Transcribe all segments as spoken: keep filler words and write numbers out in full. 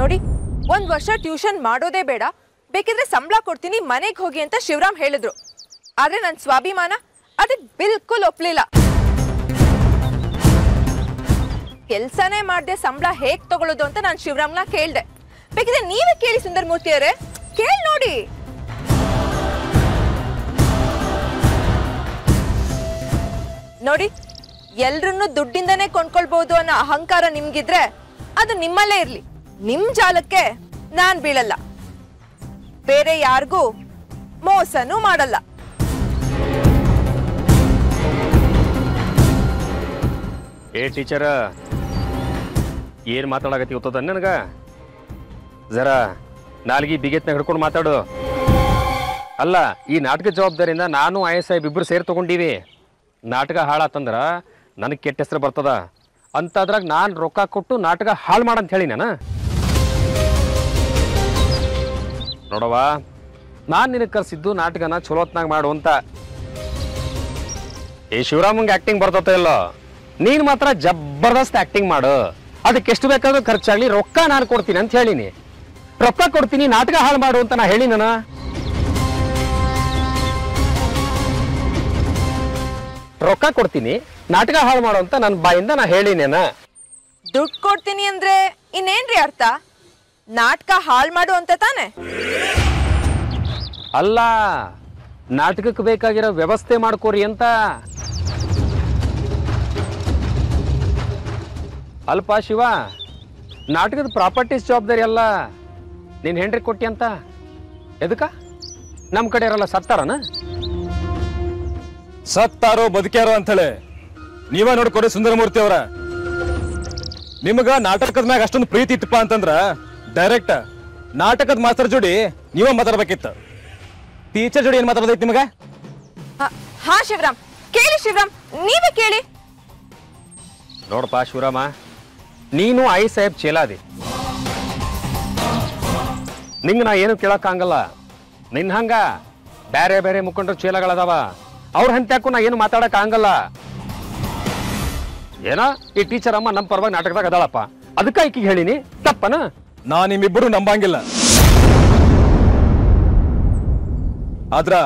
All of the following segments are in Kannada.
ನೋಡಿ ಒಂದು ವರ್ಷ ಟ್ಯೂಷನ್ ಮಾಡೋದೇ ಬೇಡ ಬೇಕಿದ್ರೆ ಸಂಬಳ ಕೊಡ್ತೀನಿ ಮನೆಗೆ ಹೋಗಿ ಅಂತ ಶಿವರಾಮ ಹೇಳಿದ್ರು ಆದರೆ ನನ್ನ ಸ್ವಾಭಿಮಾನ ಅದಕ್ಕೆ ಬಿಲ್ಕುಲ್ ಒಪ್ಪಲಿಲ್ಲ ಕೆಲಸನೇ ಮಾಡದೆ ಸಂಬಳ ಹೇಗೆ ತಗೊಳ್ಳೋದು ಅಂತ ನಾನು ಶಿವರಾಮನ ಕೇಳಿದೆ ಬೇಕಿದ್ರೆ ನೀವೇ ಕೇಳಿ ಸುಂದರಮೂರ್ತಿ ಅವರೇ ಕೇಳಿ ನೋಡಿ ನೋಡಿ ಎಲ್ಲರನ್ನು ದುಡ್ಡಿಂದನೇ ಕೊಂಡ್ಕೊಳ್ಳಬಹುದು ಅನ್ನೋ ಅಹಂಕಾರ ನಿಮಗಿದ್ರೆ ಅದು ನಿಮ್ಮಲ್ಲೇ ಇರಲಿ ನಿಮ್ಮ ಜಾಲಕ್ಕೆ ನಾನು ಬೀಳಲ್ಲ ಬೇರೆ ಯಾರಿಗೂ ಮೋಸನೂ ಮಾಡಲ್ಲ ಏ ಟೀಚರ್ ಏನು ಮಾತಾಡಕತ್ತಿ ಗೊತ್ತದ ನನಗೆ ಜರಾ ನಾಲ್ಗಿ ಬಿಗೆತ್ನ ಹಿಡ್ಕೊಂಡು ಮಾತಾಡು ಅಲ್ಲ ಈ ನಾಟಕ ಜವಾಬ್ದಾರಿಯಿಂದ ನಾನು ಐಎಸ್ಐ ಇಬ್ಬರು ಸೇರಿ ತಗೊಂಡಿವಿ ನಾಟಕ ಹಾಳಾತಂದ್ರ नन के हेसर बर्तद अंतद्र नान रोक को नाटक हाड़ी नान नोड़व नान कर्सू नाटकन चलोत्न ऐ शिवराम आक्टिंग बर्तलो नहीं जबरदस्त आक्टिंग अदू बे खर्चाली रोक नान को अंत रोक को नाटक हाड़ी ना है ना रोक को नाटक हाड़ो ना बायिंद ना हेळिनेना दुड्डु कोड्तीनि अंद्रे इन्नेन्री अर्थ नाटक हाळु माडु अंत ताने अल्ल नाटकक्के बेकागिरो व्यवस्थे माड्कोरि अंत अल्प शिव नाटकद प्रापर्टीस जवाबदारी अल्ल नीनु हेंड्री कोट्टि अंत एदक्क नम्म कड़े इरल्ल सत्तारन सत्तारो बदक्यारो अंत ನೀವ ನೋಡಿಕೊಳ್ಳಿ ಸುಂದರಮೂರ್ತಿ ಅವರ ನಿಮಗೆ ನಾಟಕದ ಮೇಲೆ ಅಷ್ಟೊಂದು ಪ್ರೀತಿ ಇತ್ತಪ್ಪ ಅಂತಂದ್ರೆ ಡೈರೆಕ್ಟ್ ನಾಟಕದ ಮಾಸ್ಟರ್ ಜೋಡಿ ನೀವೇ ಮಾತಾಡಬೇಕಿತ್ತು ಟೀಚರ್ ಜೋಡಿ ಏನು ಮಾತಾಡೋದಿತ್ತು ನಿಮಗೆ ಹಾ ಶಿವರಾಮ ಕೇಳಿ ಶಿವರಾಮ ನೀವೇ ಕೇಳಿ ನೋಡಪ್ಪ ಶಿವರಾಮ ನೀನು ಐ ಸಾಹೇಬ್ ಚೇಲಾದಿ ನಿಂಗೆ ನಾನು ಏನು ಕೇಳಕಾಗಲ್ಲ ನಿನ್ನ ಹಂಗ ಬೇರೆ ಬೇರೆ ಮುಖಂಡರು ಚೇಲಗಳದಾವ ಅವ್ರ ಹಂತಕ್ಕೂ ನಾನು ಏನು ಮಾತಾಡಕಾಗಲ್ಲ ऐना ये टीचर अम्म नम पर्वा नाटकदाग अदाळप्प अदक्के आकि हेळिनि तप्पन ना निम्मिब्बरू नंबंगिल्ल आद्रे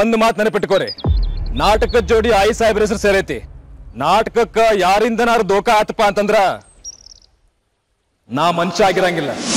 ओंदु मातु नेनपिट्कोळ्ळि नाटक जोडी आई साहेबर हेसरु सेरैति नाटकक्के यारिंदनारू दोका आतप्प ಅಂತಂದ್ರ ನಾ ಮನುಷ್ಯ ಆಗಿರಂಗಿಲ್ಲ।